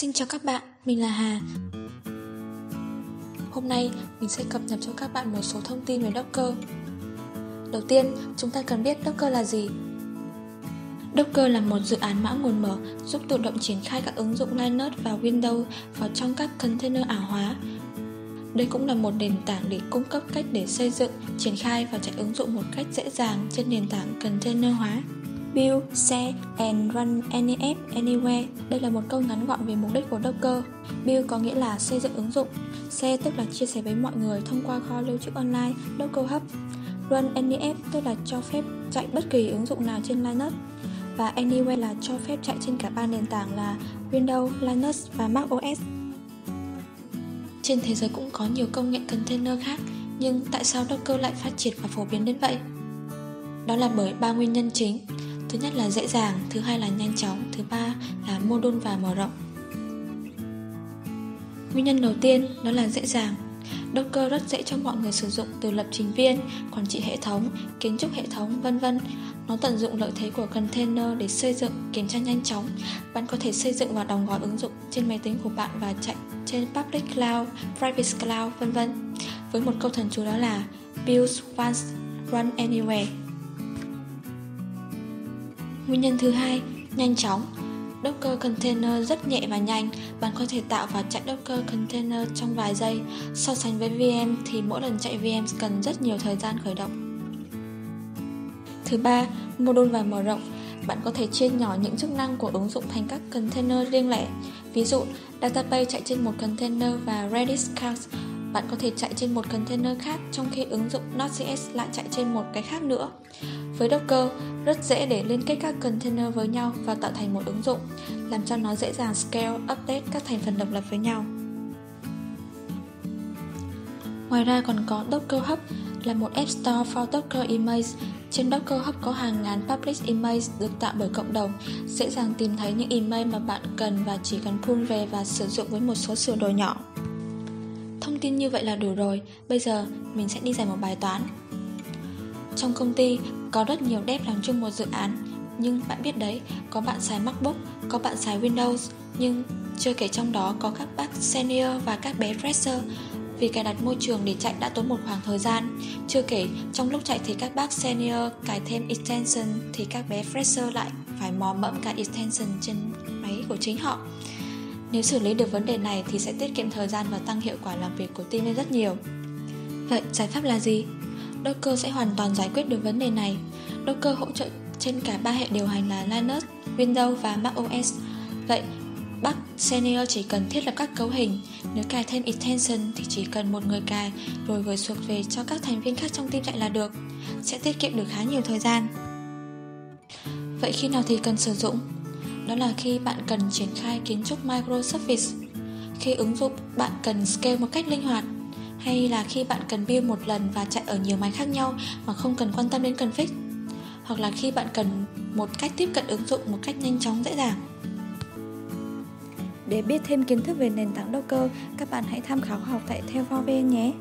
Xin chào các bạn, mình là Hà. Hôm nay mình sẽ cập nhật cho các bạn một số thông tin về Docker. Đầu tiên, chúng ta cần biết Docker là gì. Docker là một dự án mã nguồn mở giúp tự động triển khai các ứng dụng Linux và Windows vào trong các container ảo hóa. Đây cũng là một nền tảng để cung cấp cách để xây dựng, triển khai và chạy ứng dụng một cách dễ dàng trên nền tảng container hóa. Build, share and run any app anywhere. Đây là một câu ngắn gọn về mục đích của Docker. Build có nghĩa là xây dựng ứng dụng. Share tức là chia sẻ với mọi người thông qua kho lưu trữ online Docker Hub. Run any app tức là cho phép chạy bất kỳ ứng dụng nào trên Linux. Và anywhere là cho phép chạy trên cả ba nền tảng là Windows, Linux và Mac OS. Trên thế giới cũng có nhiều công nghệ container khác, nhưng tại sao Docker lại phát triển và phổ biến đến vậy? Đó là bởi ba nguyên nhân chính. Thứ nhất là dễ dàng, thứ hai là nhanh chóng, thứ ba là module và mở rộng. Nguyên nhân đầu tiên đó là dễ dàng. Docker rất dễ cho mọi người sử dụng từ lập trình viên, quản trị hệ thống, kiến trúc hệ thống, vân vân. Nó tận dụng lợi thế của container để xây dựng, kiểm tra nhanh chóng. Bạn có thể xây dựng và đóng gói ứng dụng trên máy tính của bạn và chạy trên public cloud, private cloud, vân vân. Với một câu thần chú đó là build once, run anywhere. Nguyên nhân thứ hai, nhanh chóng. Docker container rất nhẹ và nhanh, bạn có thể tạo và chạy Docker container trong vài giây. So sánh với VM thì mỗi lần chạy VM cần rất nhiều thời gian khởi động. Thứ ba, module và mở rộng. Bạn có thể chia nhỏ những chức năng của ứng dụng thành các container riêng lẻ. Ví dụ, database chạy trên một container và redis cards bạn có thể chạy trên một container khác, trong khi ứng dụng Node.js lại chạy trên một cái khác nữa. Với Docker, rất dễ để liên kết các container với nhau và tạo thành một ứng dụng, làm cho nó dễ dàng scale, update các thành phần độc lập với nhau. Ngoài ra còn có Docker Hub là một app store for Docker image. Trên Docker Hub có hàng ngàn public image được tạo bởi cộng đồng, dễ dàng tìm thấy những image mà bạn cần và chỉ cần pull về và sử dụng với một số sửa đổi nhỏ. Thông tin như vậy là đủ rồi, bây giờ mình sẽ đi giải một bài toán. Trong công ty có rất nhiều dev làm chung một dự án, nhưng bạn biết đấy, có bạn xài MacBook, có bạn xài Windows, nhưng chưa kể trong đó có các bác senior và các bé fresher. Vì cài đặt môi trường để chạy đã tốn một khoảng thời gian, chưa kể trong lúc chạy thì các bác senior cài thêm extension thì các bé fresher lại phải mò mẫm cài extension trên máy của chính họ. Nếu xử lý được vấn đề này thì sẽ tiết kiệm thời gian và tăng hiệu quả làm việc của team lên rất nhiều. Vậy giải pháp là gì? Docker sẽ hoàn toàn giải quyết được vấn đề này. Docker hỗ trợ trên cả ba hệ điều hành là Linux, Windows và Mac OS. Vậy, bác senior chỉ cần thiết lập các cấu hình, nếu cài thêm extension thì chỉ cần một người cài rồi gửi xuống về cho các thành viên khác trong team chạy là được, sẽ tiết kiệm được khá nhiều thời gian. Vậy khi nào thì cần sử dụng? Đó là khi bạn cần triển khai kiến trúc Microservice, khi ứng dụng bạn cần scale một cách linh hoạt, hay là khi bạn cần build một lần và chạy ở nhiều máy khác nhau mà không cần quan tâm đến config, hoặc là khi bạn cần một cách tiếp cận ứng dụng một cách nhanh chóng dễ dàng. Để biết thêm kiến thức về nền tảng Docker, các bạn hãy tham khảo học tại TEL4VN nhé!